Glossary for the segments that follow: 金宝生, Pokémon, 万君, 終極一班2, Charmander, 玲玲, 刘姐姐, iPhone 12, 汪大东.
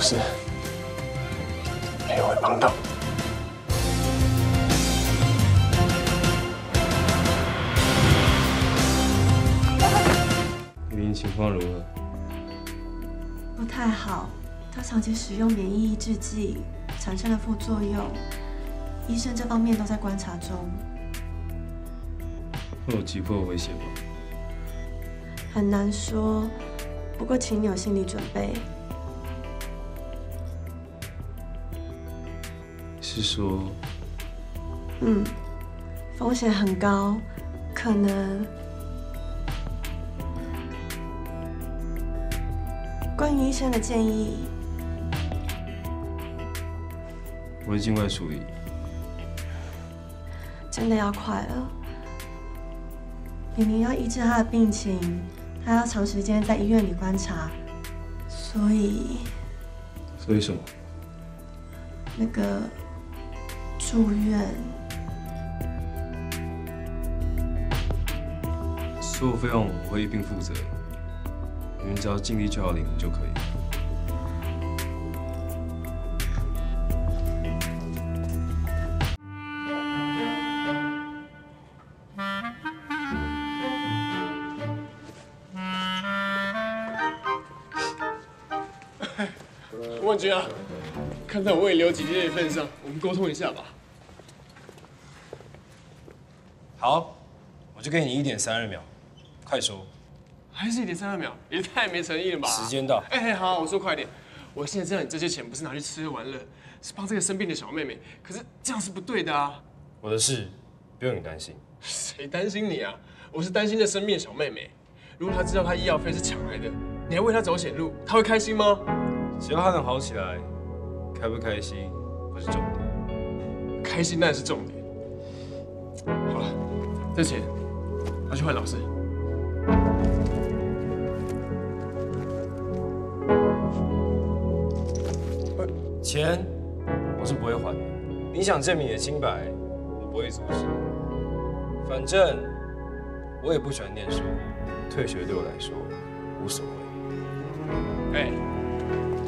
小事，也会帮到。 情况如何？不太好，他长期使用免疫抑制剂产生了副作用，医生这方面都在观察中。会有急迫危险吗？很难说，不过请你有心理准备。是说？风险很高，可能。 关于医生的建议，我会尽快处理。真的要快了，明明要抑制他的病情，他要长时间在医院里观察，所以什么？那个住院，所有费用我会一并负责。 你们只要尽力救好玲玲就可以。万君啊，看在我为刘姐姐的份上，我们沟通一下吧。好，我就给你1.32秒，快说。 还是1.32秒，也太没诚意了吧！时间到。哎，好，我说快点。我现在知道你这些钱不是拿去吃喝玩乐，是帮这个生病的小妹妹。可是这样是不对的啊！我的事不用你担心。谁担心你啊？我是担心这生病的小妹妹。如果她知道她医药费是抢来的，你还为她走险路，她会开心吗？只要她能好起来，开不开心不是重点，开心那是重点。好了，这钱拿去换老师。 钱我是不会还的，你想证明你的清白，我不会阻止。反正我也不喜欢念书，退学对我来说无所谓。哎，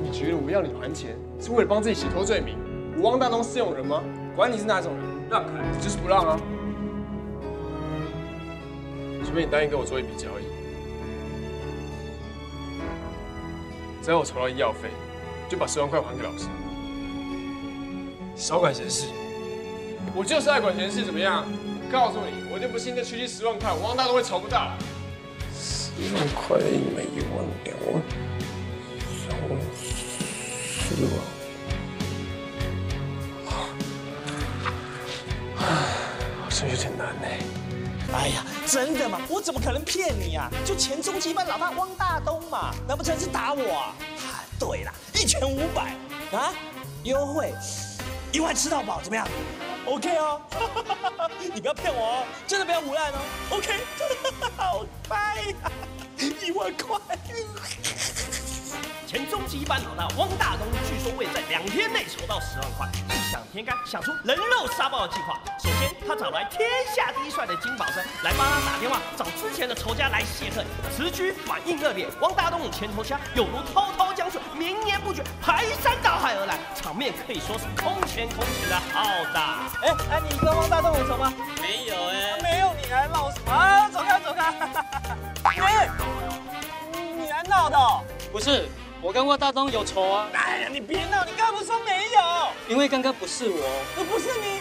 你觉得我要你还钱是为了帮自己洗脱罪名？我汪大东是这种人吗？管你是哪种人，让开，你就是不让啊！除非你答应跟我做一笔交易，只要我筹到医药费，就把10万块还给老师。 少管闲事！我就是爱管闲事，怎么样？告诉你，我就不信这区区10万块，我汪大东会筹不到了。10万块，1枚1万，2万，3万，4万。好像有点难呢。哎呀，真的吗？我怎么可能骗你啊？就前中期班老爸汪大东嘛，难不成是打我啊？啊，对啦，1500啊，优惠。 1万吃到饱怎么样 ？OK 哦，你不要骗我哦，真的不要胡乱哦。OK， 好快啊，1万块！前中级班老大汪大东据说会在2天内筹到10万块，异想天开，想出人肉沙包的计划。首先，他找来天下第一帅的金宝生来帮他打电话，找之前的仇家来泄恨。时局反应热烈，汪大东与前仇家有如滔滔江水，绵延不绝，排山倒海而来，场面可以说是空前的浩大。哎，你跟汪大东有仇吗？没有哎，没有你还闹什么？啊，走开！哎，你来闹的？不是。 我跟汪大东有仇啊！哎呀，你别闹！你刚不是说没有？因为刚刚不是我，不是你，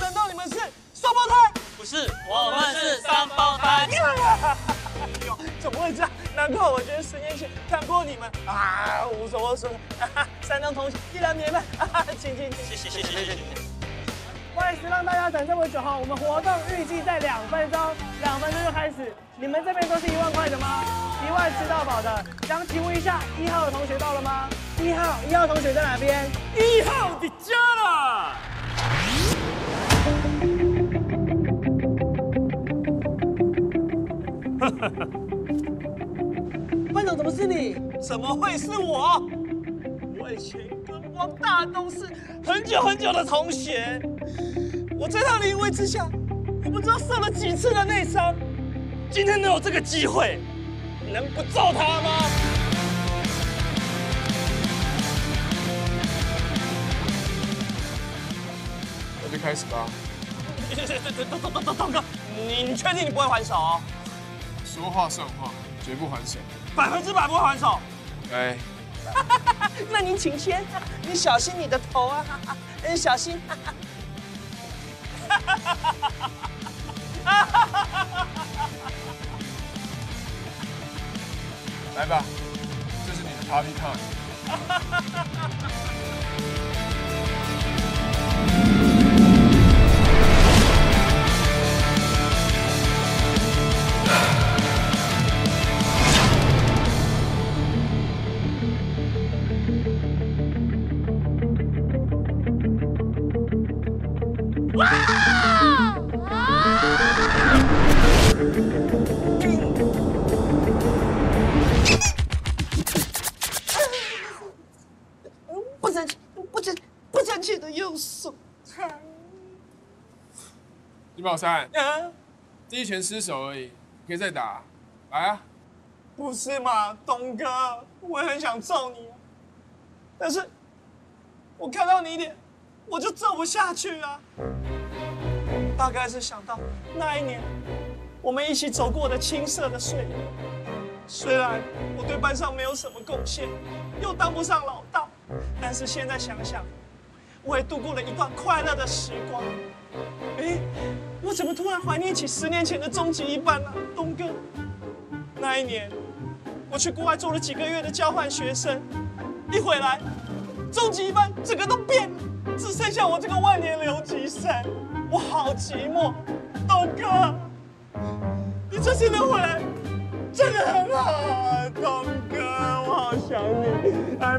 难道你们是双胞胎？不是，我们是3胞胎。哎呦，怎么会这样？难怪我觉得10年前看过你们啊，无所谓说啊，3张同学，1男1女啊，请。谢谢。不好意思，让大家等这么久哈，我们活动预计在2分钟，2分钟就开始。你们这边都是1万块的吗？ 1万吃到饱的，想请问一下，1号的同学到了吗？一号同学在哪边？1号的家啦。班长，怎么是你？怎么会是我？我以前跟汪大东是很久的同学，我在他的淫威之下，我不知道受了几次的内伤，今天能有这个机会。 能不揍他吗？开始吧。东哥，你确定你不会还手？说话算话，绝不还手。100%不会还手。哎。那您请签，你小心你的头啊！小心。来吧，这是你的 party time。 宝山，第一拳失手而已，可以再打、啊，来啊！不是嘛，东哥，我也很想揍你、啊，但是我看到你一点，我就揍不下去啊。大概是想到那一年我们一起走过的青涩的岁月，虽然我对班上没有什么贡献，又当不上老大，但是现在想想，我也度过了一段快乐的时光。 哎，我怎么突然怀念起10年前的终极一班了、啊，东哥？那一年，我去国外做了几个月的交换学生，一回来，终极一班整个都变了，只剩下我这个万年留级生，我好寂寞。东哥，你这次能回来，真的很好啊，东哥，我好想你 ，I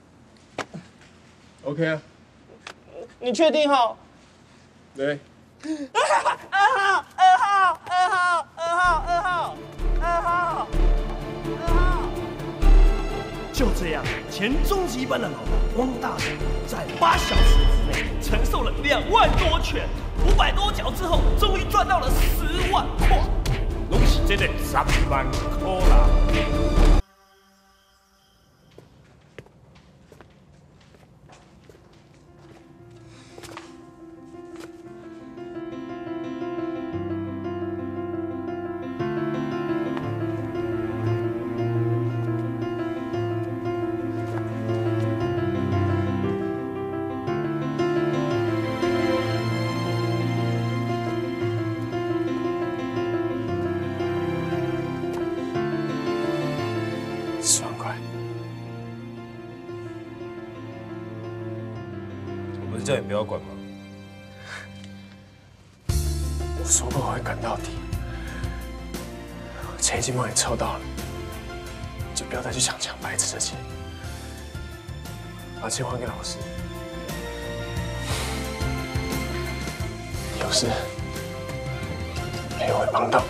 ？OK 啊，你确定哈？对。2号。就这样，前终极班的老大汪大人，在8小时之内承受了2万多拳，500多脚之后，终于赚到了10万块，拢是这个10万块啦。 叫你不要管吗？我说过我会赶到底，钱已经帮你抽到了，就不要再去抢白痴的钱，把钱还给老师。有事，我会帮到。